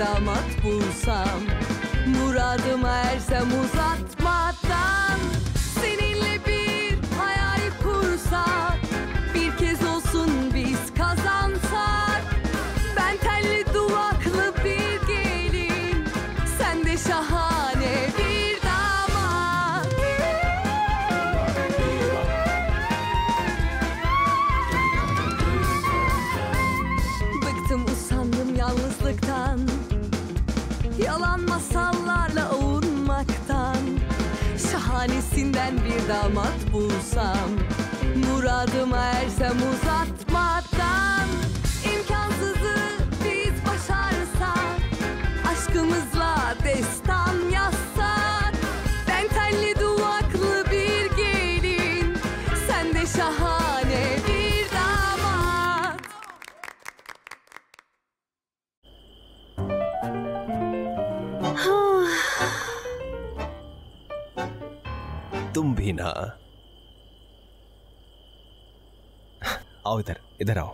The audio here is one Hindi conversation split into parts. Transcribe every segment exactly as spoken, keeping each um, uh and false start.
damat bulsam, muradıma ersem uzatmadan. Seninle bir hayal kursak, bir kez olsun biz kazansak. Ben telli duvaklı bir gelin, sen de şahane bir damat. Bıktım usandım yalnızlıktan, yalan masallarla avunmaktan. Şahanesinden bir damat bulsam, muradıma ersem uzatmadan. İmkansızı biz başarsak, aşkımızla destan yazsak. Ben telli duvaklı bir gelin, sen de şahane bir damat. तुम भी ना। आओ इधर, इधर आओ।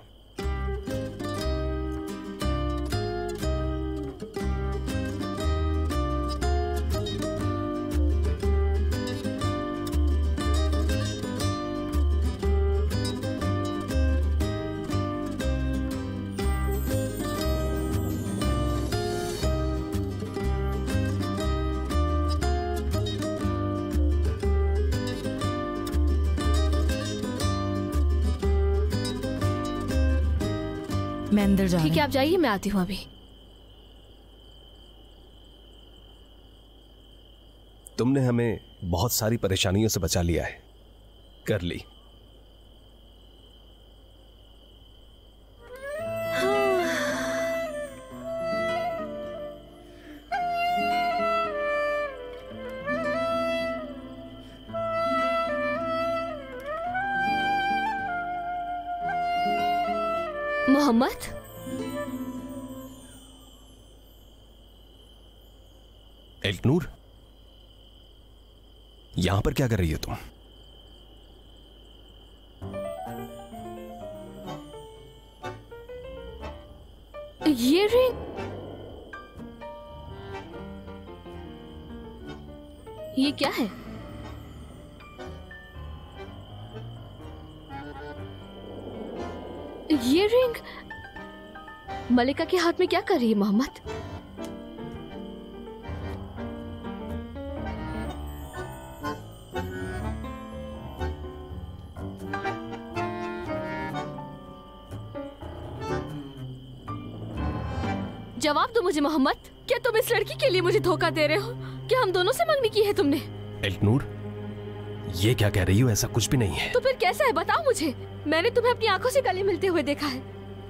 मैं अंदर जा रहा हूं। ठीक है आप जाइए, मैं आती हूँ अभी। तुमने हमें बहुत सारी परेशानियों से बचा लिया है, कर ली। मोहम्मद, इल्नूर, यहां पर क्या कर रही हो तुम? ये रिंग, ये क्या है? ये रिंग मलिका के हाथ में क्या कर रही है मोहम्मद? जवाब दो मुझे मोहम्मद, क्या तुम इस लड़की के लिए मुझे धोखा दे रहे हो? क्या हम दोनों से मंगनी की है तुमने? इल्नूर, ये क्या कह रही हो? ऐसा कुछ भी नहीं है। तो फिर कैसा है बताओ मुझे? मैंने तुम्हें अपनी आंखों से गले मिलते हुए देखा है।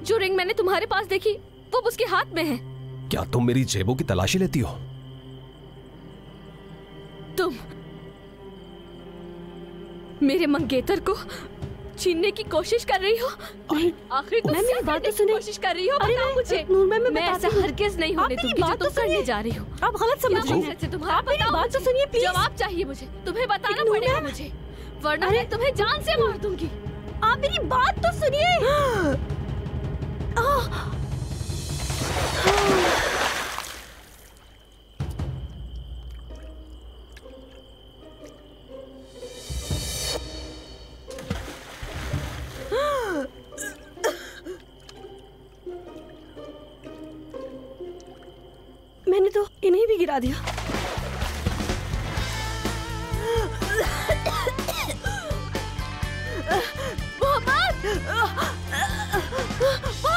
जो रिंग मैंने तुम्हारे पास देखी वो उसके हाथ में है। क्या तुम मेरी जेबों की तलाशी लेती हो? तुम मेरे मंगेतर को छीनने की कोशिश कर रही हो। आखिर तुम मेरी बात सुनने की कोशिश कर रही हो? बताओ मुझे। नूर मैम, मैं ऐसा हरगिज़ नहीं होने दूंगी जो तुम करने जा रही हो। आप गलत समझ रही हो। तुम्हारा बताओ, बात तो सुनिए प्लीज। जवाब चाहिए मुझे, तुम्हें बताना पड़ेगा मुझे, वरना मैं तुम्हें जान से मार दूंगी। आप मेरी बात तो सुनिए। मैंने तो इन्हें भी गिरा दिया।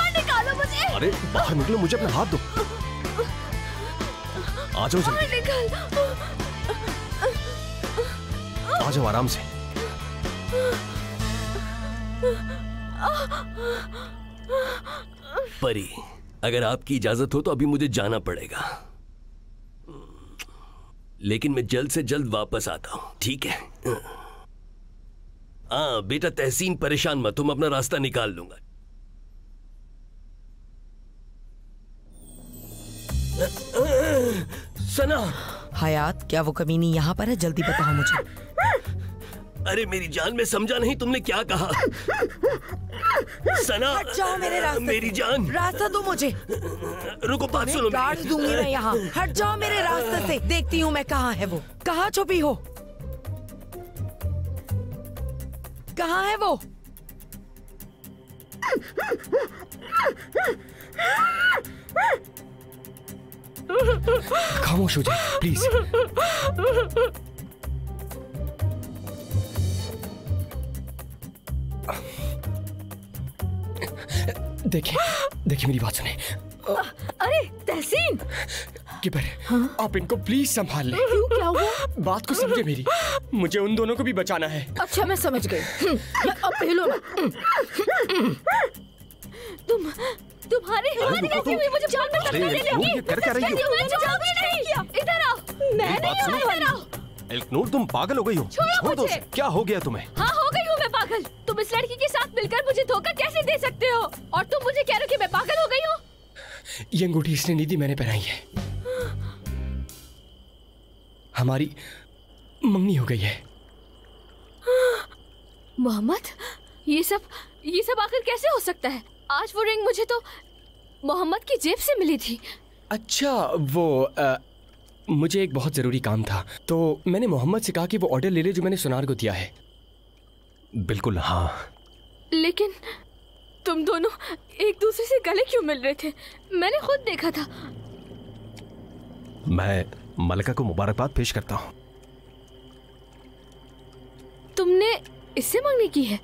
बाहर निकालो मुझे। अरे बाहर निकलो, मुझे अपना हाथ दो। आ जाओ जल्दी, आ जाओ आराम से। परी, अगर आपकी इजाजत हो तो अभी मुझे जाना पड़ेगा, लेकिन मैं जल्द से जल्द वापस आता हूं, ठीक है? आ, बेटा तहसीन, परेशान मत, तुम अपना रास्ता निकाल लूंगा। सना, हयात, क्या वो कमीनी यहाँ पर है? जल्दी बताओ मुझे। अरे मेरी जान, मैं समझा नहीं तुमने क्या कहा। सना, हट जाओ मेरे रास्ते, मेरी जान, रास्ता दो मुझे। रुको, बात सुनो, गाड़ दूंगी मैं यहाँ। हट जाओ मेरे रास्ते से, देखती हूँ मैं कहाँ है वो, कहाँ छुपी हो, कहाँ है वो। खामोश हो जाओ प्लीज। देखिए देखिए मेरी बात सुने। अरे तहसीन किपर, हाँ? आप इनको प्लीज संभाल लें। क्यों, क्या हुआ? बात को समझे मेरी, मुझे उन दोनों को भी बचाना है। अच्छा मैं समझ गई, अब पहलो तुम तुम्हारी हिम्मत कैसे हुई मुझे जान में टक्कर देने की? इधर आओ, मैं नहीं हूं, इधर आओ। एल्कनूर तुम पागल हो गई हो, छोड़ो मुझे। क्या हो गया तुम्हें? हाँ हो गई हूँ मैं पागल। तुम इस लड़की के साथ मिलकर मुझे धोखा कैसे दे सकते हो? और तुम मुझे कह रहे हो कि मैं पागल हो गई हूँ? ये अंगूठी इसने नहीं दी, मैंने पहनाई है। हमारी मंगनी हो गई है। मोहम्मद, ये सब ये सब आखिर कैसे हो सकता है? आज वो रिंग मुझे तो मोहम्मद की जेब से मिली थी। अच्छा वो आ, मुझे एक बहुत ज़रूरी काम था, तो मैंने मोहम्मद से कहा कि वो ऑर्डर ले ले जो मैंने सोनार को दिया है। बिल्कुल हाँ। लेकिन तुम दोनों एक दूसरे से गले क्यों मिल रहे थे? मैंने खुद देखा था। मैं मलका को मुबारकबाद पेश करता हूँ। तुमने इससे मंगनी की है?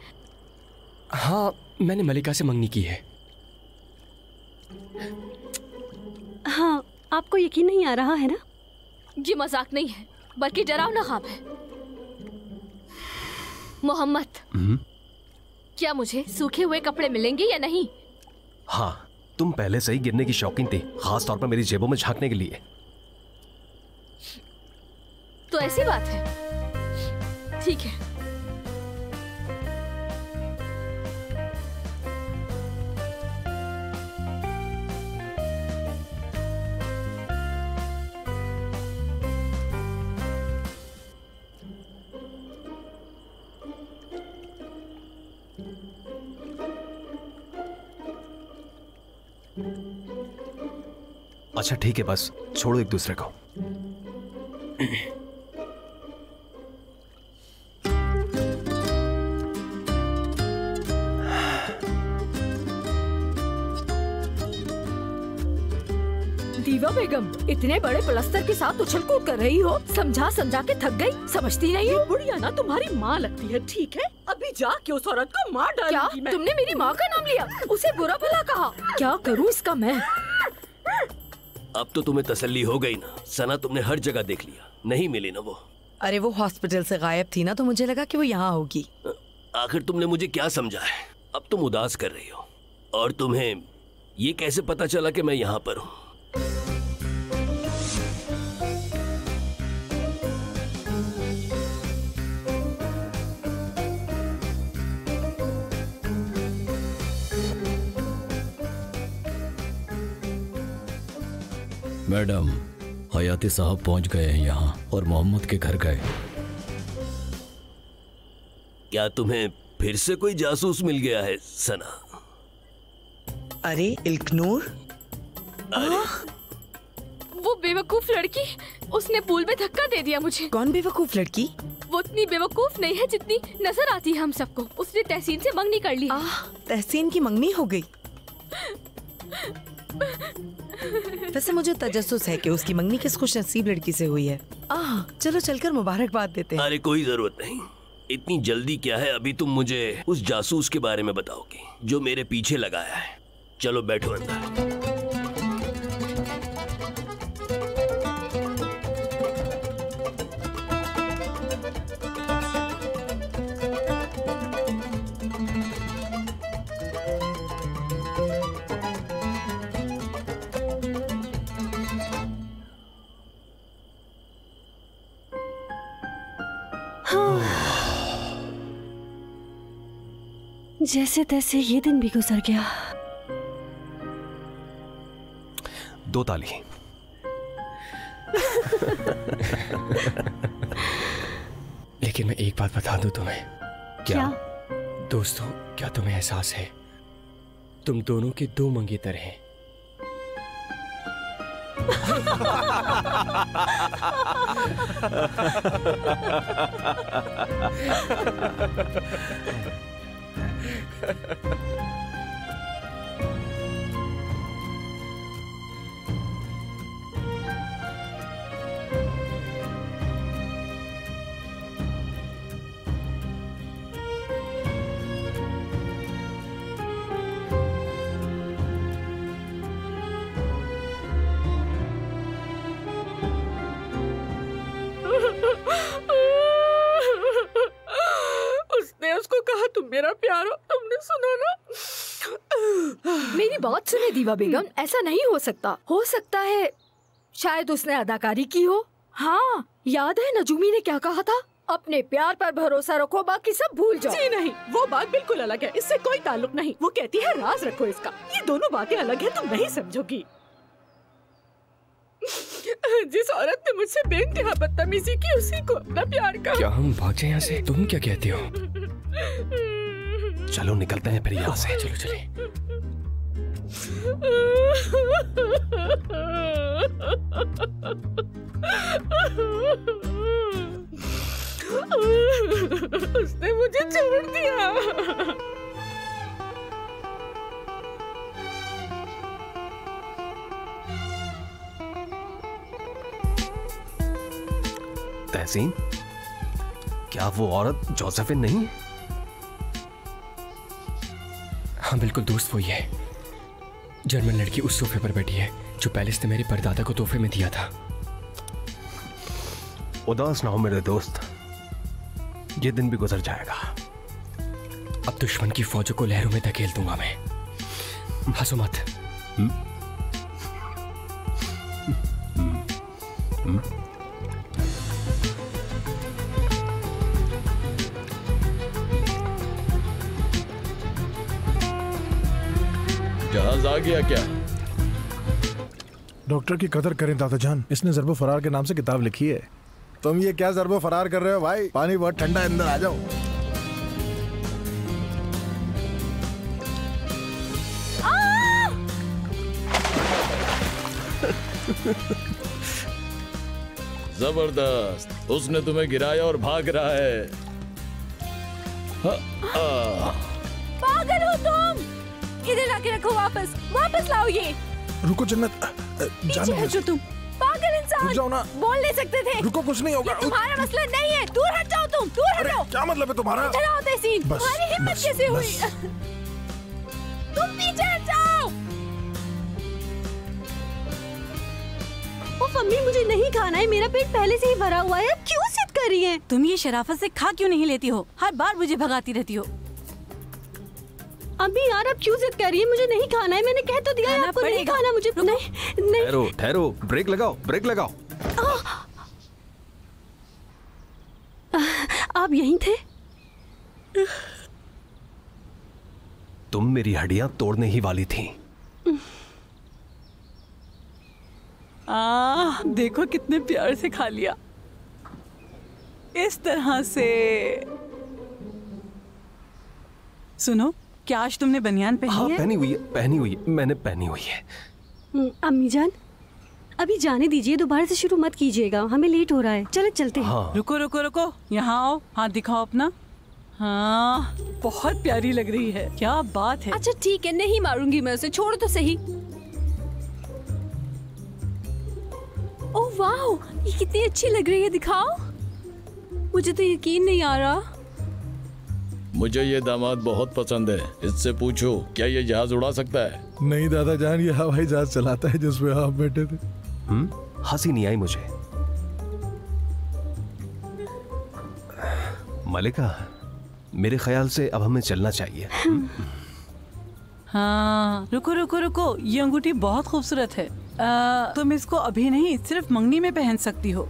हाँ मैंने मलिका से मंगनी की है। हाँ आपको यकीन नहीं आ रहा है ना? ये मजाक नहीं है बल्कि डरावना ख्वाब है। मोहम्मद, क्या मुझे सूखे हुए कपड़े मिलेंगे या नहीं? हाँ तुम पहले से ही गिरने की शौकीन थी, खास तौर पर मेरी जेबों में झांकने के लिए। तो ऐसी बात है, ठीक है। अच्छा ठीक है, बस छोड़ो एक दूसरे को। दीवा बेगम, इतने बड़े प्लास्टर के साथ उछल कूद कर रही हो, समझा समझा के थक गई, समझती नहीं हो? बुढ़िया ना तुम्हारी माँ लगती है, ठीक है? अभी जाके उस औरत को मार डालूंगी मैं। तुमने मेरी माँ का नाम लिया, उसे बुरा भला कहा, क्या करूँ इसका मैं? अब तो तुम्हें तसल्ली हो गई ना सना, तुमने हर जगह देख लिया, नहीं मिली ना वो? अरे वो हॉस्पिटल से गायब थी ना, तो मुझे लगा कि वो यहाँ होगी। आखिर तुमने मुझे क्या समझा है? अब तुम उदास कर रही हो। और तुम्हें ये कैसे पता चला कि मैं यहाँ पर हूँ? मैडम, हयाती साहब पहुंच गए हैं यहाँ और मोहम्मद के घर गए। क्या तुम्हें फिर से कोई जासूस मिल गया है सना? अरे इल्कनूर, अरे। वो बेवकूफ लड़की, उसने पूल में धक्का दे दिया मुझे। कौन बेवकूफ लड़की? वो उतनी बेवकूफ नहीं है जितनी नजर आती है हम सबको। उसने तहसीन से मंगनी कर ली। आह, तहसीन की मंगनी हो गई। वैसे मुझे तजस्सुस है कि उसकी मंगनी किस खुशनसीब लड़की से हुई है। आह, चलो चलकर मुबारकबाद देते हैं। अरे कोई जरूरत नहीं, इतनी जल्दी क्या है? अभी तुम मुझे उस जासूस के बारे में बताओगी जो मेरे पीछे लगाया है। चलो बैठो अंदर। जैसे तैसे ये दिन भी गुजर गया। दो ताली। लेकिन लेकिन मैं एक बात बता दूं तुम्हें। क्या? क्या दोस्तों, क्या तुम्हें एहसास है तुम दोनों के दो मंगेतर हैं? मेरा प्यारो, तुमने सुना ना? मेरी बात सुने दीवा बेगम, ऐसा नहीं हो सकता। हो सकता है शायद उसने अदाकारी की हो। हाँ, याद है नजूमी ने क्या कहा था? अपने प्यार पर भरोसा रखो, बाकी सब भूल जाओ। जी नहीं, वो बात बिल्कुल अलग है, इससे कोई ताल्लुक नहीं। वो कहती है राज रखो इसका। ये दोनों बातें अलग है, तुम नहीं समझोगी। जिस औरत ने मुझसे बेइंतहा बदतमीजी की, उसी को अपना प्यार का। क्या हम भागे यहाँ से? तुम क्या कहती हो? चलो निकलते हैं फिर यहाँ से। चलो चले। उसने मुझे छोड़ दिया। तहसीन, क्या वो औरत जोसेफिन नहीं है? हाँ बिल्कुल दोस्त, वही है। जर्मन लड़की उस सोफे पर बैठी है जो पैलेस ने मेरे परदादा को तोहफे में दिया था। उदास ना हो मेरे दोस्त, ये दिन भी गुजर जाएगा। अब दुश्मन की फौजों को लहरों में धकेल दूंगा मैं। हंसो मत। हुँ? हुँ? हुँ? हुँ? जहाज आ गया क्या? डॉक्टर की कदर करें दादाजान, इसने ज़रबो फरार के नाम से किताब लिखी है। तुम ये क्या ज़रबो फरार कर रहे हो भाई? पानी बहुत ठंडा है, अंदर आ जाओ। जबरदस्त, उसने तुम्हें गिराया और भाग रहा है। हाँ, आ। पागल हो तुम, इधर लाके रखो, वापस वापस लाओ ये। रुको जन्नत, जान है जो तुम। पागल इंसान, बोल नहीं सकते थे। रुको, कुछ नहीं होगा, तुम्हारा मसला नहीं है। दूर हट जाओ तुम, दूर हट जाओ। क्या मतलब है तुम्हारा? चलाओ तहसीन, तुम्हारी हिम्मत कैसे हुई? तुम पीछे हट जाओ। ओह मम्मी, मुझे नहीं खाना है, मेरा पेट पहले से ही भरा हुआ है। क्यों सिद्ध कर रही है? तुम ये शराफत से खा क्यों नहीं लेती हो? हर बार मुझे भगाती रहती हो। अभी यार आप क्यों जिद कर रही है? मुझे नहीं खाना है, मैंने कह तो दिया है आपको नहीं खाना। मुझे नहीं नहीं। ठहरो ठहरो, ब्रेक लगाओ, ब्रेक लगाओ। आप यहीं थे? तुम मेरी हड्डियां तोड़ने ही वाली थी। आ, देखो कितने प्यार से खा लिया, इस तरह से। सुनो, क्या आज तुमने बनियान पहनी? हाँ, है? पहनी हुई है, पहनी हुई है, मैंने पहनी हुई है। अम्मी जान, अभी जाने दीजिए, दोबारा से शुरू मत कीजिएगा, हमें लेट हो रहा है। चलो चलते हैं। हाँ। रुको रुको रुको, यहाँ आओ, हाथ दिखाओ अपना। हाँ, बहुत प्यारी लग रही है, क्या बात है। अच्छा ठीक है, नहीं मारूंगी मैं उसे, छोड़ो तो सही। ओह वाह, ये कितनी अच्छी लग रही है, दिखाओ। मुझे तो यकीन नहीं आ रहा। मुझे ये दामाद बहुत पसंद है, इससे पूछो क्या ये जहाज उड़ा सकता है। नहीं दादा जान, ये हवाई जहाज चलाता है जिसमें आप बैठे थे। हम्म, हंसी नहीं आई मुझे। मलिका, मेरे ख्याल से अब हमें चलना चाहिए। हाँ रुको रुको रुको, ये अंगूठी बहुत खूबसूरत है। आ, तुम इसको अभी नहीं, सिर्फ मंगनी में पहन सकती हो।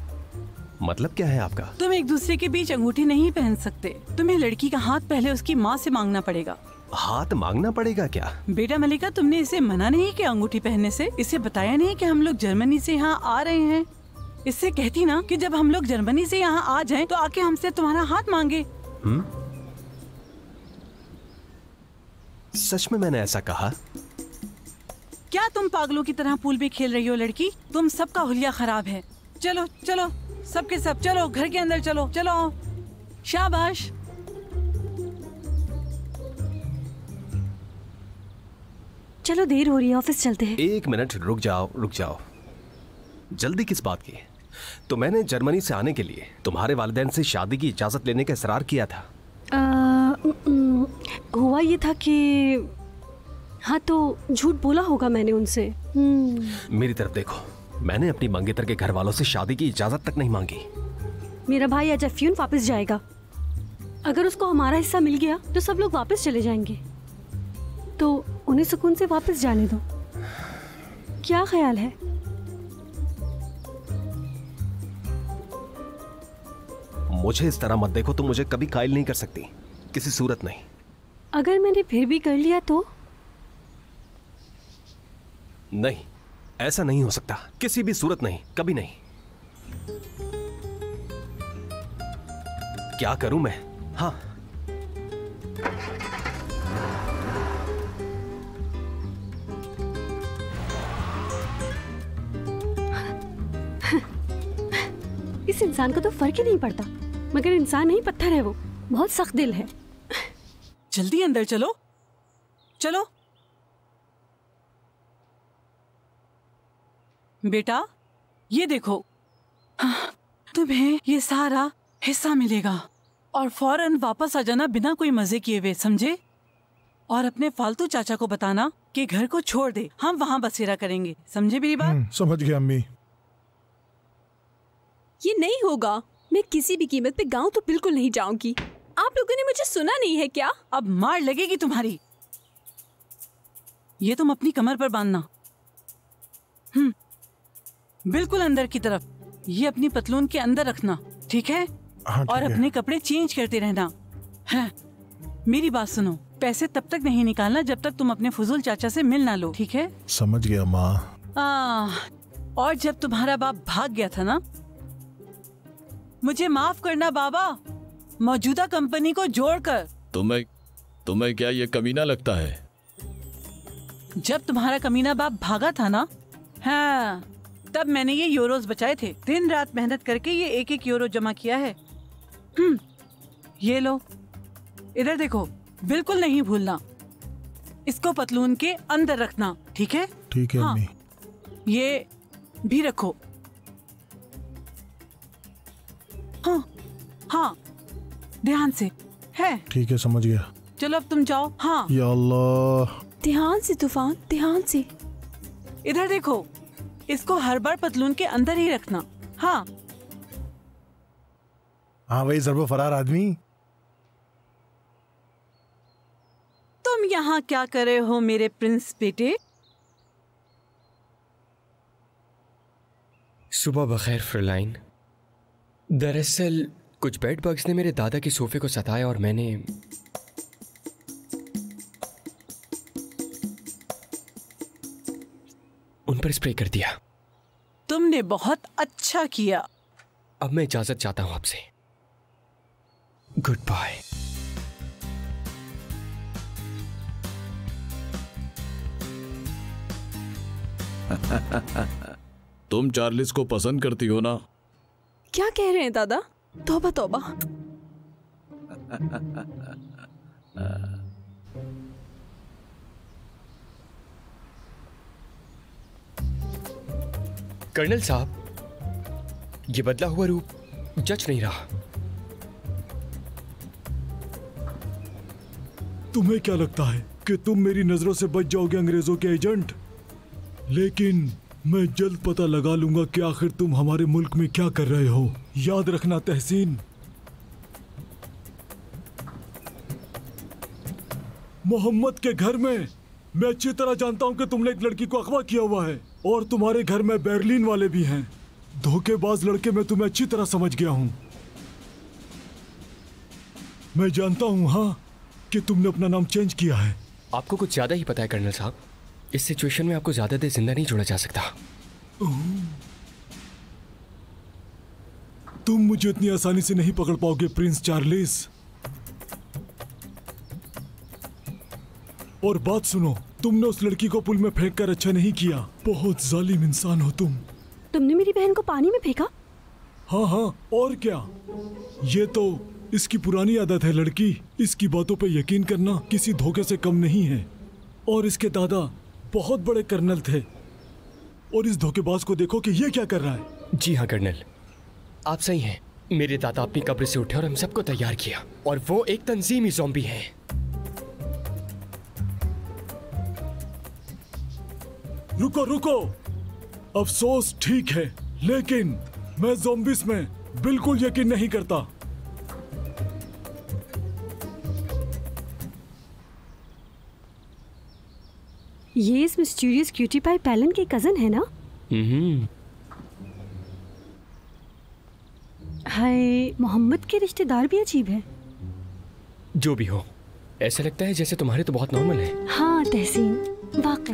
मतलब क्या है आपका? तुम एक दूसरे के बीच अंगूठी नहीं पहन सकते, तुम्हें लड़की का हाथ पहले उसकी माँ से मांगना पड़ेगा। हाथ मांगना पड़ेगा क्या? बेटा मलिका, तुमने इसे मना नहीं किया अंगूठी पहनने से, इसे बताया नहीं कि हम लोग जर्मनी से यहाँ आ रहे हैं। इससे कहती ना कि जब हम लोग जर्मनी से यहाँ आ जाएं तो आके हमसे तुम्हारा हाथ मांगे। सच में मैंने ऐसा कहा? क्या तुम पागलों की तरह पूल भी खेल रही हो लड़की? तुम सबका हुलिया खराब है। चलो चलो सबके सब चलो घर के अंदर चलो चलो। शाबाश। चलो देर हो रही है, ऑफिस चलते हैं। एक मिनट रुक जाओ रुक जाओ, जल्दी किस बात की? तो मैंने जर्मनी से आने के लिए तुम्हारे वालिदैन से शादी की इजाज़त लेने का इसरार किया था। आ, न, हुआ ये था कि हाँ तो झूठ बोला होगा मैंने उनसे। मेरी तरफ देखो, मैंने अपनी मंगेतर के घर वालों से शादी की इजाज़त तक नहीं मांगी। मेरा भाई अजफ्यून वापस जाएगा, अगर उसको हमारा हिस्सा मिल गया तो सब लोग वापस चले जाएंगे, तो उन्हें सुकून से वापस जाने दो। क्या ख्याल है? मुझे इस तरह मत देखो, तुम मुझे कभी कायल नहीं कर सकती, किसी सूरत नहीं। अगर मैंने फिर भी कर लिया तो? नहीं, ऐसा नहीं हो सकता, किसी भी सूरत नहीं, कभी नहीं। क्या करूं मैं? हाँ इस इंसान को तो फर्क ही नहीं पड़ता, मगर इंसान नहीं पत्थर है वो, बहुत सख्त दिल है। जल्दी अंदर चलो चलो। बेटा ये देखो, तुम्हें ये सारा हिस्सा मिलेगा और फौरन वापस आ जाना बिना कोई मजे किए हुए, समझे? और अपने फालतू चाचा को बताना कि घर को छोड़ दे, हम वहाँ बसेरा करेंगे, समझे मेरी बात? समझ गया अम्मी। ये नहीं होगा, मैं किसी भी कीमत पे गांव तो बिल्कुल नहीं जाऊंगी। आप लोगों ने मुझे सुना नहीं है क्या? अब मार लगेगी तुम्हारी, ये तुम अपनी कमर पर बांधना। हम्म, बिल्कुल अंदर की तरफ, ये अपनी पतलून के अंदर रखना, ठीक है? हाँ, और अपने कपड़े चेंज करते रहना है। मेरी बात सुनो, पैसे तब तक नहीं निकालना जब तक तुम अपने फजूल चाचा से मिल ना लो, ठीक है? समझ गया माँ। और जब तुम्हारा बाप भाग गया था ना, मुझे माफ करना बाबा, मौजूदा कंपनी को जोड़कर। तुम्हें तुम्हें क्या ये कमीना लगता है? जब तुम्हारा कमीना बाप भागा था ना, हाँ, तब मैंने ये यूरोस बचाए थे, दिन रात मेहनत करके ये एक एक यूरो जमा किया है। हम्म, ये लो, इधर देखो, बिल्कुल नहीं भूलना, इसको पतलून के अंदर रखना, ठीक है? ठीक है हाँ, ये भी रखो। हाँ हाँ, ध्यान से है। ठीक है समझ गया। चलो अब तुम जाओ। हाँ या अल्लाह, ध्यान से तूफान, ध्यान से। इधर देखो, इसको हर बार पतलून के अंदर ही रखना। हाँ हाँ, वही सर्वो फरार आदमी। तुम यहाँ क्या कर रहे हो मेरे प्रिंस बेटे? सुबह बखैर फ्रलाइन। दरअसल कुछ बेड बग्स ने मेरे दादा के सोफे को सताया और मैंने उन पर स्प्रे कर दिया। तुमने बहुत अच्छा किया। अब मैं इजाजत चाहता हूं आपसे। Good bye. तुम चार्लिस को पसंद करती हो ना? क्या कह रहे हैं दादा, तौबा तौबा। कर्नल साहब, ये बदला हुआ रूप जच नहीं रहा। तुम्हें क्या लगता है कि तुम मेरी नजरों से बच जाओगे अंग्रेजों के एजेंट? लेकिन मैं जल्द पता लगा लूंगा कि आखिर तुम हमारे मुल्क में क्या कर रहे हो। याद रखना तहसीन, मोहम्मद के घर में मैं अच्छी तरह जानता हूं कि तुमने एक लड़की को अगवा किया हुआ है और तुम्हारे घर में बर्लिन वाले भी हैं। धोखेबाज लड़के मैं तुम्हें अच्छी तरह समझ गया हूं। मैं जानता हूं हाँ कि तुमने अपना नाम चेंज किया है। आपको कुछ ज्यादा ही पता है कर्नल साहब, इस सिचुएशन में आपको ज्यादा देर जिंदा नहीं छोड़ा जा सकता। तुम मुझे इतनी आसानी से नहीं पकड़ पाओगे प्रिंस चार्ल्स। और बात सुनो, तुमने उस लड़की को पुल में फेंक कर अच्छा नहीं किया। बहुत जालिम इंसान हो तुम। तुमने मेरी बहन को पानी में फेंका? हाँ हाँ और क्या। ये तो इसकी पुरानी आदत है लड़की। इसकी बातों पे यकीन करना किसी धोखे से कम नहीं है। और इसके दादा बहुत बड़े कर्नल थे। और इस धोखेबाज को देखो कि ये क्या कर रहा है। जी हाँ कर्नल, आप सही हैं। मेरे दादा अपनी कब्र से उठे और हम सबको तैयार किया, और वो एक तंजीमी ज़ॉम्बी है। रुको रुको, अफसोस ठीक है, लेकिन मैं ज़ॉम्बीज़ में बिल्कुल यकीन नहीं करता। ये इस मिस्टीरियस क्यूटी पाई पैलन के कजन है ना? हम्म। हाय, मोहम्मद के रिश्तेदार भी अजीब हैं। जो भी हो, ऐसा लगता है जैसे तुम्हारे तो बहुत नॉर्मल है। हाँ तहसीन, वाकई।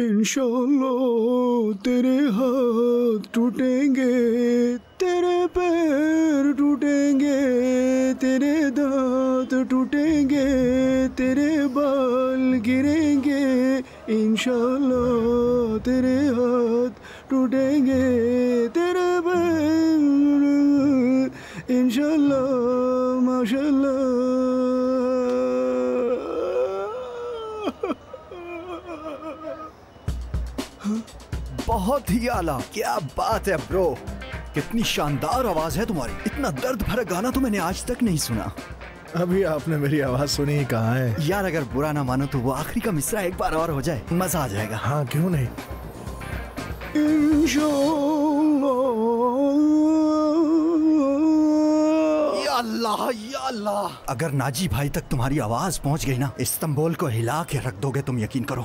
इंशाअल्लाह तेरे हाथ टूटेंगे, तेरे पैर टूटेंगे, तेरे दांत टूटेंगे, तेरे बाल गिरेंगे। इंशाअल्लाह तेरे हाथ टूटेंगे, तेरे पैर। इंशाअल्लाह माशाअल्लाह। बहुत ही आला, क्या बात है ब्रो। कितनी शानदार आवाज है तुम्हारी। इतना दर्द भरा गाना तो मैंने आज तक नहीं सुना। अभी आपने मेरी आवाज सुनी ही कहाँ है यार। अगर बुरा ना मानो तो वो आखिरी का मिसरा एक बार और हो जाए, मजा आ जाएगा। हाँ क्यों नहीं। या अल्लाह या अल्लाह, अगर नाजी भाई तक तुम्हारी आवाज पहुँच गई ना, इस्तांबुल को हिला के रख दोगे तुम, यकीन करो।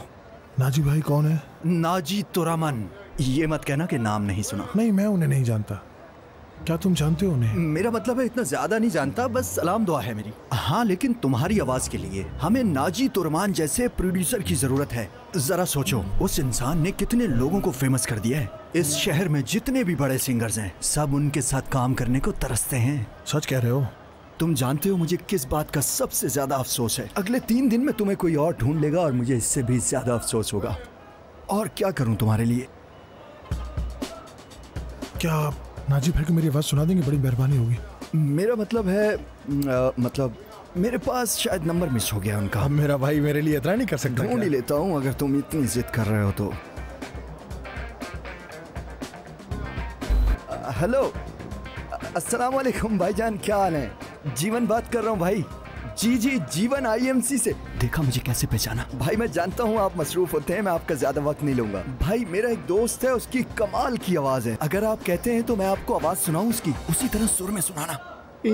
नाजी भाई कौन है? नाजी तुरामन। ये मत कहना कि नाम नहीं सुना। नहीं, मैं उन्हें नहीं जानता। क्या तुम जानते हो उन्हें? मेरा मतलब है इतना ज्यादा नहीं जानता, बस सलाम दुआ है मेरी। हाँ लेकिन तुम्हारी आवाज के लिए हमें नाजी तुरामन जैसे प्रोड्यूसर की जरूरत है। जरा सोचो, उस इंसान ने कितने लोगों को फेमस कर दिया है। इस शहर में जितने भी बड़े सिंगर्स हैं, सब उनके साथ काम करने को तरसते हैं। सच कह रहे हो। तुम जानते हो मुझे किस बात का सबसे ज्यादा अफसोस है? अगले तीन दिन में तुम्हें कोई और ढूंढ लेगा और मुझे इससे भी ज्यादा अफसोस होगा। और क्या करूं तुम्हारे लिए। क्या आप नाजी भाई को मेरी आवाज सुना देंगे? बड़ी मेहरबानी होगी। मेरा मतलब है आ, मतलब मेरे पास शायद नंबर मिस हो गया उनका। मेरा भाई मेरे लिए इतना नहीं कर सकता। ढूंढ ही लेता हूँ अगर तुम इतनी जिद कर रहे हो तो। हेलो, अस्सलाम वालेकुम भाईजान, क्या हाल है? जीवन बात कर रहा हूँ भाई। जी जी, जीवन आई एम सी से। देखा मुझे कैसे पहचाना। भाई मैं जानता हूँ आप मसरूफ होते हैं, मैं आपका ज्यादा वक्त नहीं लूंगा। भाई मेरा एक दोस्त है, उसकी कमाल की आवाज है। अगर आप कहते हैं तो मैं आपको आवाज सुनाऊँ उसकी, उसी तरह सुर में सुनाना।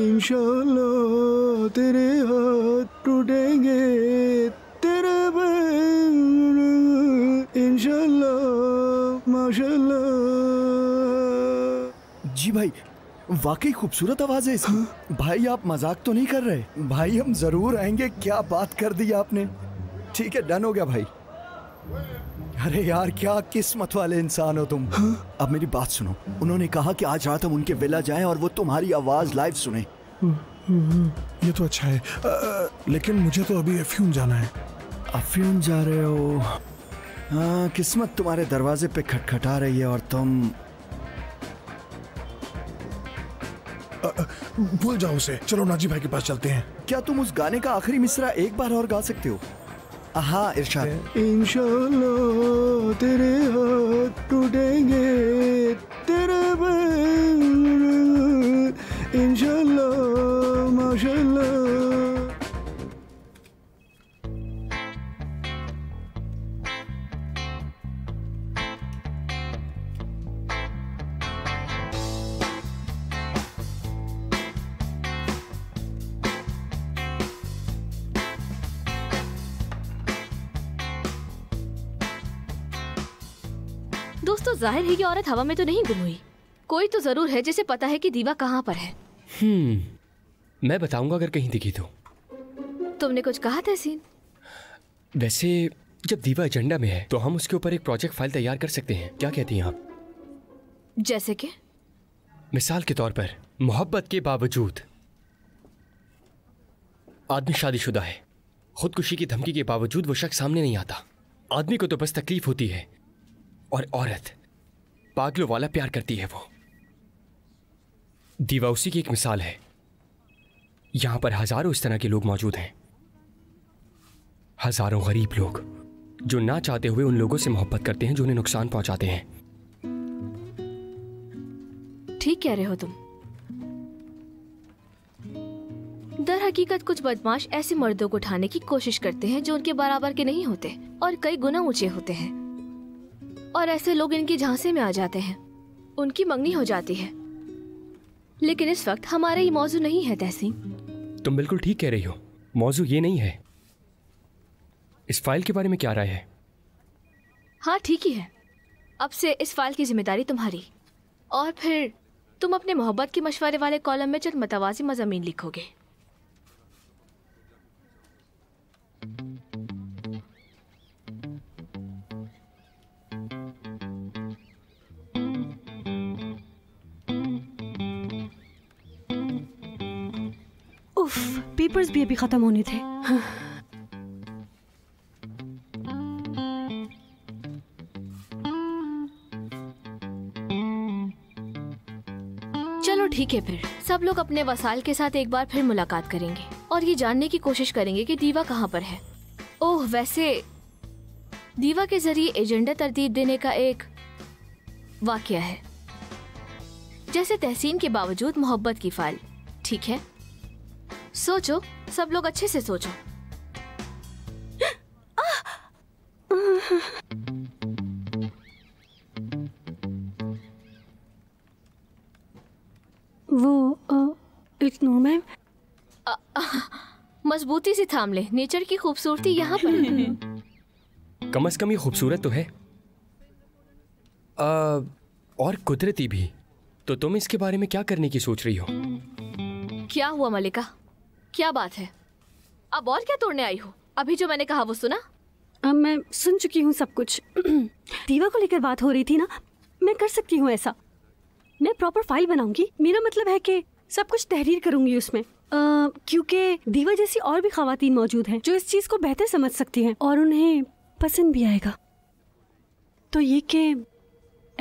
इंशाअल्लाह तेरे हाथ टूटेंगे, तेरे पैर। इंशाअल्लाह माशाअल्लाह। जी भाई वाकई खूबसूरत आवाज है इसकी। हाँ? भाई आप मजाक तो नहीं कर रहे? भाई हम जरूर आएंगे। क्या बात कर दी आपने। ठीक है डन हो गया भाई। अरे यार क्या किस्मत वाले इंसान हो तुम। हाँ? अब मेरी बात सुनो, उन्होंने कहा कि आज रात हम उनके विला जाएं और वो तुम्हारी आवाज लाइव सुने। ये तो अच्छा है, आ, लेकिन मुझे तो अभी अफ्यून जाना है। अफ्यून जा रहे हो? हाँ, किस्मत तुम्हारे दरवाजे पे खटखटा रही है और तुम भूल जाओ उसे। चलो नाजी भाई के पास चलते हैं। क्या तुम उस गाने का आखिरी मिसरा एक बार और गा सकते हो? हाँ इरशाद। इंशाअल्लाह तेरे हाथ टूटेंगे, तेरे पैर। इंशाअल्लाह माशाअल्लाह। दोस्तों जाहिर है ये औरत हवा में तो नहीं गुम हुई, कोई तो जरूर है जिसे पता है कि दीवा कहाँ पर है। हम्म, मैं बताऊंगा अगर कहीं दिखी तो। तुमने कुछ कहा था सीन? वैसे जब दीवा एजेंडा में है तो हम उसके ऊपर एक प्रोजेक्ट फाइल तैयार कर सकते हैं, क्या कहती हैं आप? जैसे कि मिसाल के तौर पर मोहब्बत के बावजूद आदमी शादीशुदा है, खुदकुशी की धमकी के बावजूद वो शख्स सामने नहीं आता, आदमी को तो बस तकलीफ होती है और औरत पागलों वाला प्यार करती है। वो दीवा उसी की एक मिसाल है। यहाँ पर हजारों इस तरह के लोग मौजूद हैं, हजारों गरीब लोग जो ना चाहते हुए उन लोगों से मोहब्बत करते हैं जो उन्हें नुकसान पहुंचाते हैं। ठीक कह रहे हो तुम। दर हकीकत कुछ बदमाश ऐसे मर्दों को उठाने की कोशिश करते हैं जो उनके बराबर के नहीं होते और कई गुना ऊंचे होते हैं, और ऐसे लोग इनके झांसे में आ जाते हैं, उनकी मंगनी हो जाती है। लेकिन इस वक्त हमारा ये मौजू नहीं है तहसीन। तुम बिल्कुल ठीक कह रही हो, मौजू ये नहीं है। इस फाइल के बारे में क्या राय है? हाँ ठीक ही है, अब से इस फाइल की जिम्मेदारी तुम्हारी, और फिर तुम अपने मोहब्बत के मशवरे वाले कॉलम में चंद मतवाज़ी मज़ामीन लिखोगे। उफ, पेपर्स भी अभी खत्म होने थे। हाँ। चलो ठीक है, फिर सब लोग अपने वसाइल के साथ एक बार फिर मुलाकात करेंगे और ये जानने की कोशिश करेंगे कि दीवा कहाँ पर है। ओह वैसे दीवा के जरिए एजेंडा तरतीब देने का एक वाकया है, जैसे तहसीन के बावजूद मोहब्बत की फाइल। ठीक है, सोचो, सब लोग अच्छे से सोचो। वो इग्नोर मैम, मजबूती से थाम ले, नेचर की खूबसूरती यहाँ पर है। कम से कम ये खूबसूरत तो है आ, और कुदरती भी। तो तुम इसके बारे में क्या करने की सोच रही हो? क्या हुआ मलिका, क्या बात है? अब और क्या तोड़ने आई हो? अभी जो मैंने कहा वो सुना? अब मैं सुन चुकी हूँ सब कुछ। दीवा को लेकर बात हो रही थी ना, मैं कर सकती हूँ ऐसा। मैं प्रॉपर फाइल बनाऊंगी, मेरा मतलब है कि सब कुछ तहरीर करूंगी उसमें, क्योंकि दीवा जैसी और भी खवातीन मौजूद हैं जो इस चीज़ को बेहतर समझ सकती हैं और उन्हें पसंद भी आएगा। तो ये कि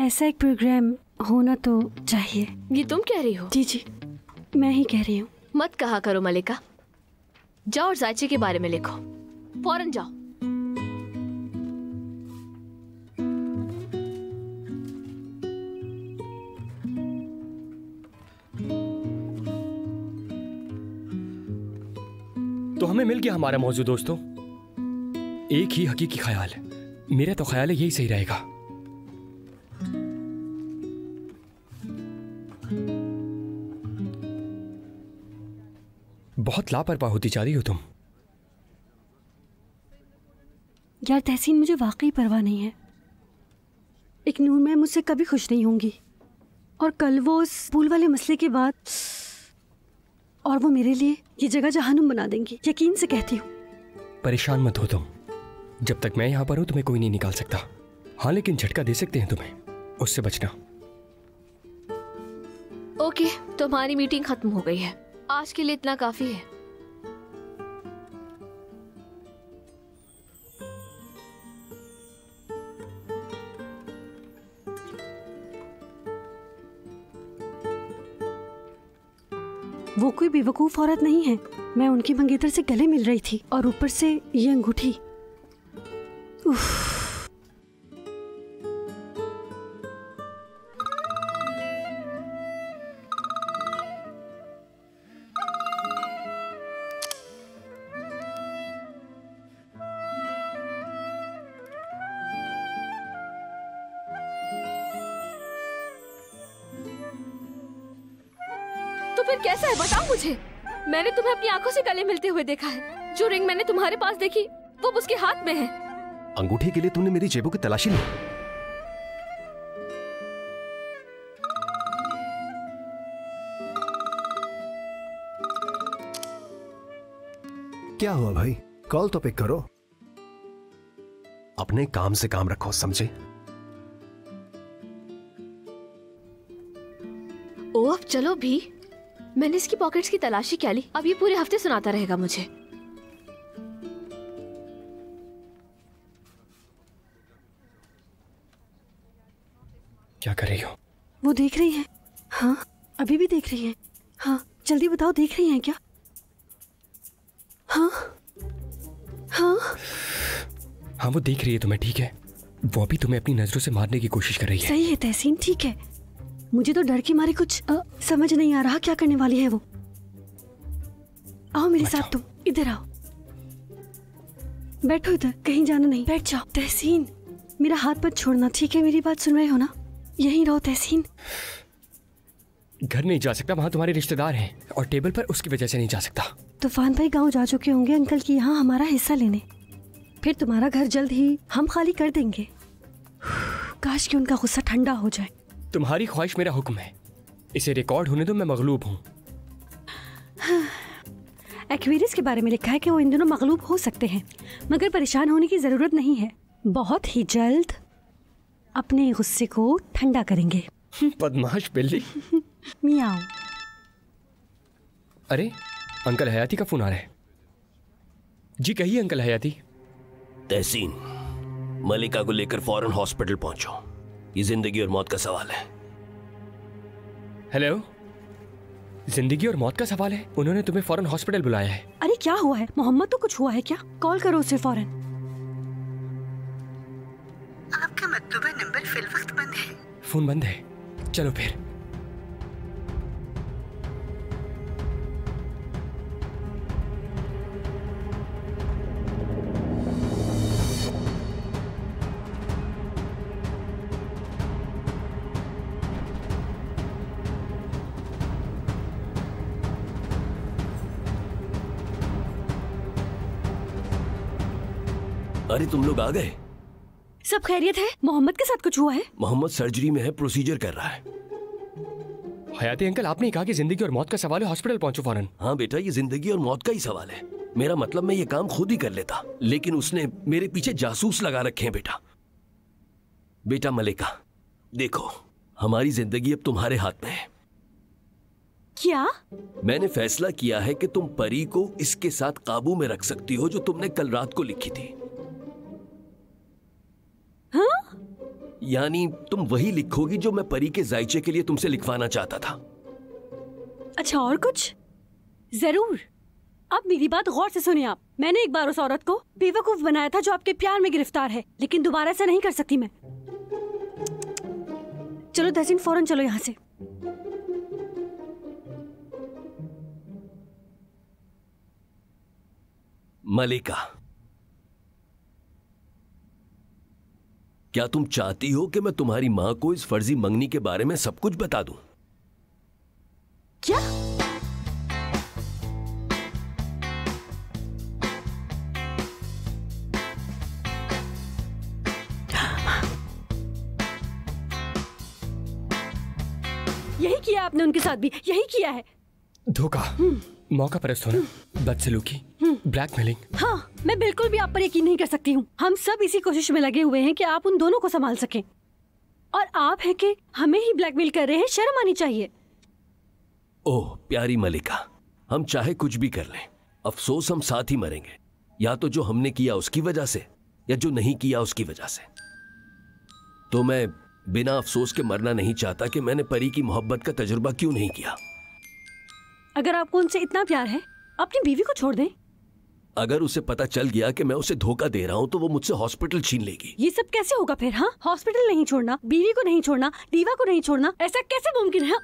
ऐसा एक प्रोग्राम होना तो चाहिए। ये तुम कह रही हो? जी जी मैं ही कह रही हूँ। मत कहा करो मलिका, जाओ और जायचे के बारे में लिखो, फौरन जाओ। तो हमें मिल गया हमारा मौजू दोस्तों, एक ही हकीकी ख्याल। मेरा तो ख्याल है यही सही रहेगा। बहुत लापरवाह होती जा रही हो तुम। यार तहसीन, मुझे वाकई परवाह नहीं है। इग्नोर मैं मुझसे कभी खुश नहीं होंगी, और कल वो उस पूल वाले मसले के बाद, और वो मेरे लिए ये जगह जहन्नुम बना देंगी, यकीन से कहती हूँ। परेशान मत हो तुम, जब तक मैं यहाँ पर हूँ तुम्हें कोई नहीं निकाल सकता। हाँ लेकिन झटका दे सकते हैं तुम्हें, उससे बचना। ओके तो हमारी मीटिंग खत्म हो गई है, आज के लिए इतना काफी है। वो कोई बेवकूफ औरत नहीं है, मैं उनकी मंगेतर से गले मिल रही थी और ऊपर से ये अंगूठी। फिर कैसा है बताओ मुझे? मैंने तुम्हें अपनी आंखों से गले मिलते हुए देखा है। जो रिंग मैंने तुम्हारे पास देखी वो उसके हाथ में है। अंगूठी के लिए तूने मेरी जेबों की तलाशी ली? क्या हुआ भाई, कॉल तो पिक करो। अपने काम से काम रखो, समझे? ओ अब चलो भी, मैंने इसकी पॉकेट्स की तलाशी क्या ली, अब ये पूरे हफ्ते सुनाता रहेगा मुझे। क्या कर रही हो? वो देख रही है। हाँ अभी भी देख रही है। हाँ जल्दी बताओ, देख रही है क्या? हाँ हाँ हाँ वो देख रही है तुम्हें, ठीक है? वो अभी तुम्हें अपनी नजरों से मारने की कोशिश कर रही है। सही है तहसीन, ठीक है। मुझे तो डर के मारे कुछ आ, समझ नहीं आ रहा क्या करने वाली है वो। आओ मेरे साथ, तुम इधर आओ, बैठो इधर, कहीं जाना नहीं, बैठ जाओ। तहसीन मेरा हाथ मत छोड़ना, ठीक है? मेरी बात सुन रहे हो ना, यहीं रहो तहसीन। घर नहीं जा सकता, वहाँ तुम्हारे रिश्तेदार हैं और टेबल पर, उसकी वजह से नहीं जा सकता। तूफान भाई गांव जा चुके होंगे अंकल की यहाँ हमारा हिस्सा लेने, फिर तुम्हारा घर जल्द ही हम खाली कर देंगे। काश कि उनका गुस्सा ठंडा हो जाए। तुम्हारी ख्वाहिश मेरा हुक्म है, इसे रिकॉर्ड होने दो, मैं मगलूब हूँ। एक्वेरियस के बारे में लिखा है कि वो इन दोनों मगलूब हो सकते हैं, मगर परेशान होने की ज़रूरत नहीं है। बहुत ही जल्द अपने गुस्से को ठंडा करेंगे। बदमाश बिल्ली। मियाओ। अरे अंकल हयाती का फोन आ रहा है। जी कहिए अंकल हयाती। तहसीन, मलिका को लेकर फौरन हॉस्पिटल पहुंचो, ये जिंदगी और मौत का सवाल है। हेलो, जिंदगी और मौत का सवाल है? उन्होंने तुम्हें फौरन हॉस्पिटल बुलाया है? अरे क्या हुआ है मोहम्मद, तो कुछ हुआ है क्या? कॉल करो उसे फौरन। आपका मकतूबा नंबर फिल वक्त बंद है। फोन बंद है, चलो फिर। अरे तुम लोग आ गए? सब खैरियत है? मोहम्मद के साथ कुछ हुआ है? मोहम्मद सर्जरी में है, प्रोसीजर कर रहा है। हयाती अंकल आपने कहा कि जिंदगी और मौत का सवाल है, हॉस्पिटल पहुंचो फौरन। हाँ बेटा, ये जिंदगी और मौत का ही सवाल है। मेरा मतलब मैं ये काम खुद ही कर लेता, लेकिन उसने मेरे पीछे जासूस लगा रखे हैं बेटा। बेटा मलिका देखो, हमारी जिंदगी अब तुम्हारे हाथ में है। क्या? मैंने फैसला किया है कि तुम परी को इसके साथ काबू में रख सकती हो जो तुमने कल रात को लिखी थी। हाँ? यानी तुम वही लिखोगी जो मैं परी के जायचे के लिए तुमसे लिखवाना चाहता था। अच्छा और कुछ? जरूर। अब मेरी बात गौर से सुनिए आप। मैंने एक बार उस औरत को बेवकूफ बनाया था जो आपके प्यार में गिरफ्तार है, लेकिन दोबारा ऐसा नहीं कर सकती मैं। चलो तहसीन फौरन चलो यहाँ से। मलिका क्या तुम चाहती हो कि मैं तुम्हारी मां को इस फर्जी मंगनी के बारे में सब कुछ बता दूं? क्या? यही किया आपने उनके साथ भी, यही किया है। धोखा, मौका परस्त होना, बदसलूकी, ब्लैकमेलिंग। हाँ मैं बिल्कुल भी आप पर यकीन नहीं कर सकती हूँ। हम सब इसी कोशिश में लगे हुए हैं कि आप उन दोनों को संभाल सकें, और आप हैं कि हमें ही ब्लैकमेल कर रहे हैं, शर्म आनी चाहिए। ओह प्यारी मलिका, हम चाहे कुछ भी कर लें, अफसोस हम साथ ही मरेंगे, या तो जो हमने किया उसकी वजह से, या जो नहीं किया उसकी वजह से। तो मैं बिना अफसोस के मरना नहीं चाहता कि मैंने परी की मोहब्बत का तजुर्बा क्यों नहीं किया। अगर आपको उनसे इतना प्यार है, अपनी बीवी को छोड़ दें। अगर उसे पता चल गया कि मैं उसे धोखा दे रहा हूँ तो वो मुझसे हॉस्पिटल छीन लेगी। ये सब कैसे होगा फिर? हाँ हॉस्पिटल नहीं छोड़ना, बीवी को नहीं छोड़ना, दीवा को नहीं छोड़ना, ऐसा कैसे मुमकिन है?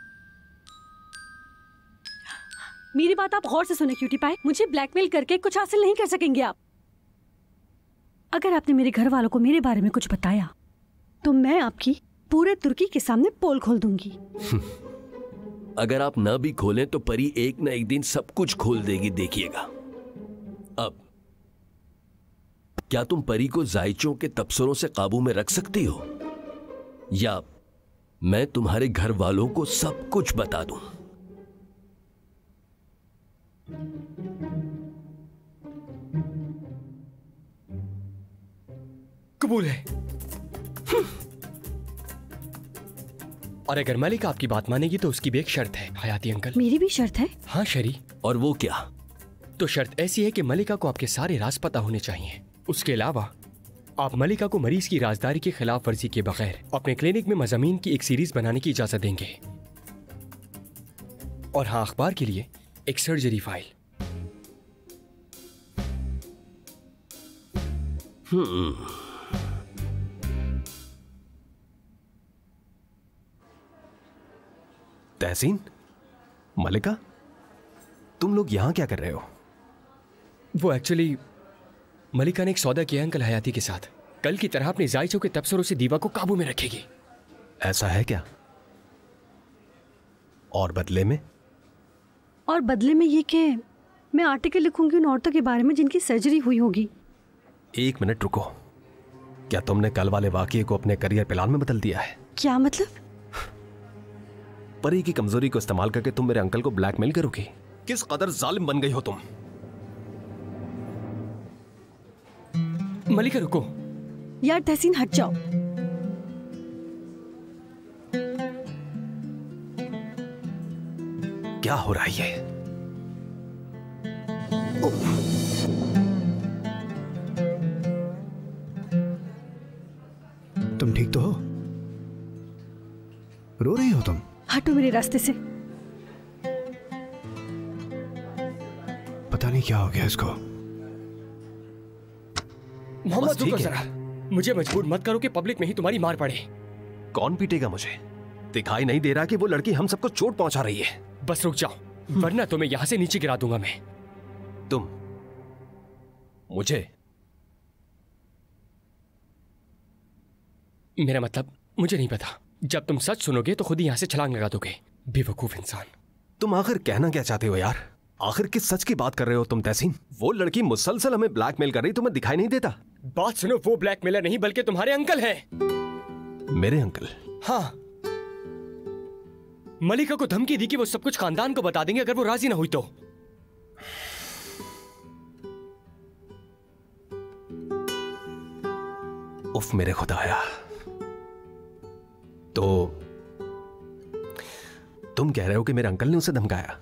मेरी बात आप गौर से सुने क्यूटी पाए, मुझे ब्लैकमेल करके कुछ हासिल नहीं कर सकेंगे आप। अगर आपने मेरे घर वालों को मेरे बारे में कुछ बताया तो मैं आपकी पूरे तुर्की के सामने पोल खोल दूंगी। अगर आप ना भी खोलें तो परी एक ना एक दिन सब कुछ खोल देगी, देखिएगा। अब क्या तुम परी को जायचों के तबसरों से काबू में रख सकती हो, या मैं तुम्हारे घर वालों को सब कुछ बता दूं? कबूल है। और अगर मलिक आपकी बात मानेगी तो उसकी भी एक शर्त है हयाती अंकल। मेरी भी शर्त है? हाँ शरी। और वो क्या? तो शर्त ऐसी है कि मलिका को आपके सारे राज पता होने चाहिए। उसके अलावा आप मलिका को मरीज की राजदारी के खिलाफ वर्जी के बगैर अपने क्लिनिक में मजामीन की एक सीरीज बनाने की इजाजत देंगे। और हाँ, अखबार के लिए एक सर्जरी फाइल। हम्म तहसीन, मलिका, तुम लोग यहाँ क्या कर रहे हो? वो एक्चुअली मलिका ने एक सौदा किया अंकल हयाती के साथ। कल की तरह अपने जायचों के तबसरों से दीवा को काबू में रखेगी। ऐसा है क्या? और बदले में? और बदले में ये कि मैं आर्टिकल लिखूंगी उन औरतों के बारे में जिनकी सर्जरी हुई होगी। एक मिनट रुको, क्या तुमने कल वाले वाकये को अपने करियर प्लान में बदल दिया है? क्या मतलब? परी की कमजोरी को इस्तेमाल करके तुम मेरे अंकल को ब्लैकमेल करोगी? किस कदर जालिम बन गई हो तुम। मलिका रुको यार। तहसीन हट जाओ। क्या हो रहा है? तुम ठीक तो हो? रो रही हो तुम? हटो मेरे रास्ते से। पता नहीं क्या हो गया इसको। मोहम्मद रुको जरा, मुझे मजबूर मत करो कि पब्लिक में ही तुम्हारी मार पड़े। कौन पीटेगा मुझे? दिखाई नहीं दे रहा कि वो लड़की हम सबको चोट पहुंचा रही है। बस रुक जाओ वरना तुम्हें यहां से नीचे गिरा दूंगा मैं। तुम मुझे, मेरा मतलब मुझे नहीं पता। जब तुम सच सुनोगे तो खुद ही यहाँ से छलांग लगा दोगे। बेवकूफ इंसान। तुम आखिर कहना क्या चाहते हो यार? आखिर किस सच की बात कर रहे हो तुम तहसीन? वो लड़की मुसलसल हमें ब्लैकमेल कर रही, तुम्हें दिखाई नहीं देता? बात सुनो, वो ब्लैकमेलर नहीं बल्कि तुम्हारे अंकल हैं। मेरे अंकल? हाँ। मलिका को धमकी दी कि वो सब कुछ खानदान को बता देंगे अगर वो राजी ना हुई तो। उफ मेरे खुदाया। तो तुम कह रहे हो कि मेरे अंकल ने उसे धमकाया?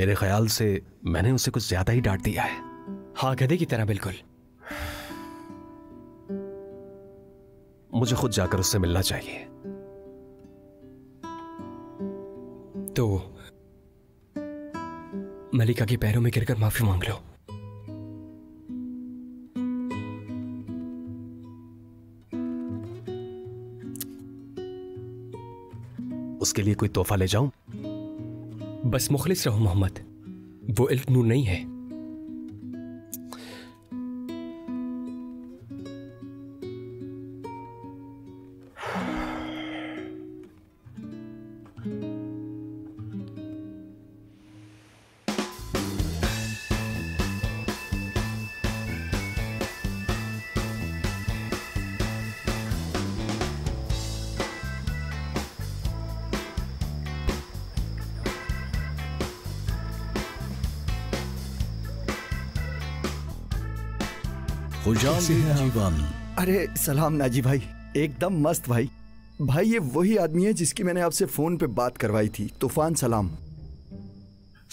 मेरे ख्याल से मैंने उसे कुछ ज्यादा ही डांट दिया है। हाँ गधे की तरह बिल्कुल। मुझे खुद जाकर उससे मिलना चाहिए। तो मलिका के पैरों में गिरकर माफी मांग लो। उसके लिए कोई तोहफा ले जाऊं? बस मुखलिस रहो मोहम्मद, वो इल्म नूर नहीं है। जीवन। अरे सलाम नाजी भाई, एकदम मस्त भाई। भाई ये वही आदमी है जिसकी मैंने आपसे फोन पे बात करवाई थी। तूफान सलाम।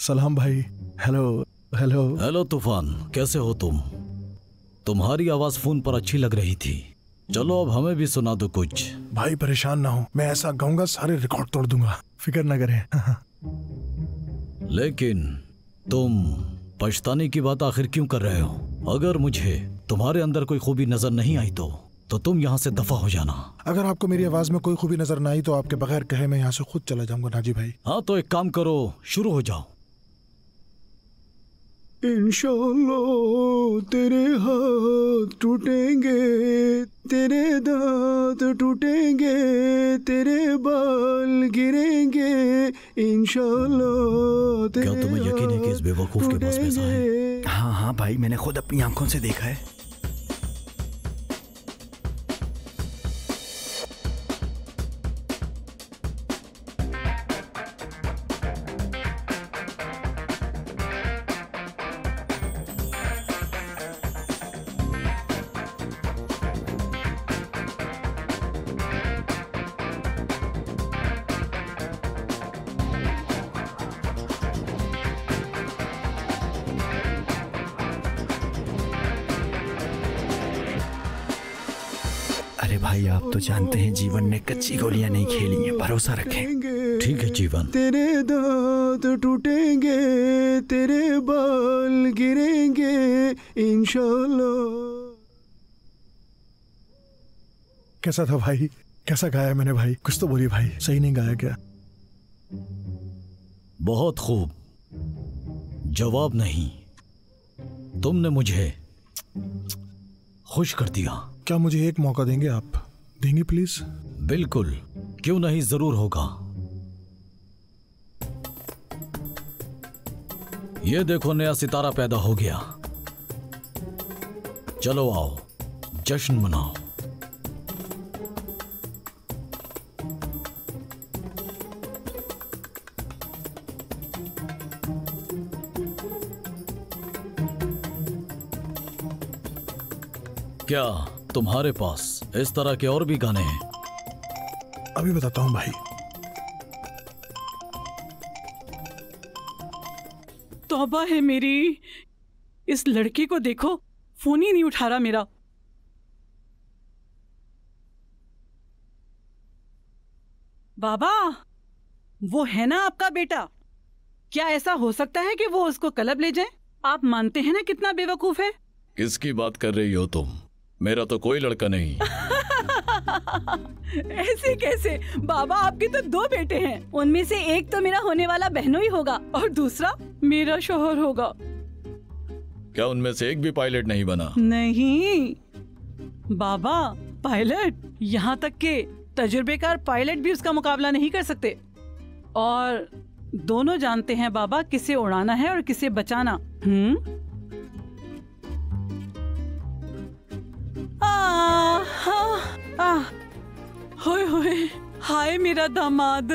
सलाम भाई। हेलो हेलो हेलो तूफान, कैसे हो तुम? तुम्हारी आवाज फोन पर अच्छी लग रही थी। चलो अब हमें भी सुना दो कुछ। भाई परेशान ना हो, मैं ऐसा गाऊंगा सारे रिकॉर्ड तोड़ दूंगा, फिक्र ना करें। लेकिन तुम पछताने की बात आखिर क्यों कर रहे हो? अगर मुझे तुम्हारे अंदर कोई खूबी नजर नहीं आई तो तो तुम यहाँ से दफा हो जाना। अगर आपको मेरी आवाज में कोई खूबी नजर ना आई तो आपके बगैर कहे मैं यहाँ से खुद चला जाऊंगा नाजी भाई। हाँ तो एक काम करो, शुरू हो जाओ। इंशाअल्लाह तेरे हाथ टूटेंगे, तेरे दांत टूटेंगे, तेरे बाल गिरेंगे, इंशाअल्लाह तेरे। क्या तुम्हें यकीन है कि इस बेवकूफ के पास पैसा है? हाँ हाँ भाई, मैंने खुद अपनी आंखों से देखा है। भाई आप तो जानते हैं जीवन ने कच्ची गोलियां नहीं खेली हैं, भरोसा रखें। ठीक है जीवन। तेरे दांत टूटेंगे, तेरे बाल गिरेंगे इंशाल्लाह। कैसा था भाई, कैसा गाया मैंने भाई? कुछ तो बोलिए भाई, सही नहीं गाया क्या? बहुत खूब, जवाब नहीं, तुमने मुझे खुश कर दिया। क्या मुझे एक मौका देंगे आप? देंगे प्लीज? बिल्कुल, क्यों नहीं, जरूर होगा। ये देखो नया सितारा पैदा हो गया, चलो आओ जश्न मनाओ। क्या तुम्हारे पास इस तरह के और भी गाने हैं? अभी बताता हूं भाई। तौबा है मेरी, इस लड़के को देखो, फोन ही नहीं उठा रहा मेरा। बाबा, वो है ना आपका बेटा, क्या ऐसा हो सकता है कि वो उसको क्लब ले जाए? आप मानते हैं ना कितना बेवकूफ है। किसकी बात कर रही हो तुम? मेरा तो कोई लड़का नहीं। ऐसे कैसे बाबा, आपके तो दो बेटे हैं, उनमें से एक तो मेरा होने वाला बहनोई होगा और दूसरा मेरा शोहर होगा। क्या उनमें से एक भी पायलट नहीं बना? नहीं बाबा, पायलट, यहाँ तक के तजुर्बेकार पायलट भी उसका मुकाबला नहीं कर सकते। और दोनों जानते हैं बाबा किसे उड़ाना है और किसे बचाना। हम्म आ, आ, होए होए, हाय मेरा दामाद,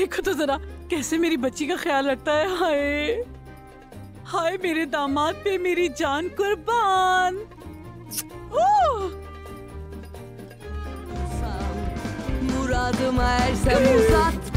देखो तो जरा कैसे मेरी बच्ची का ख्याल रखता है। हाय हाय मेरे दामाद पे मेरी जान कुर्बान। मुराद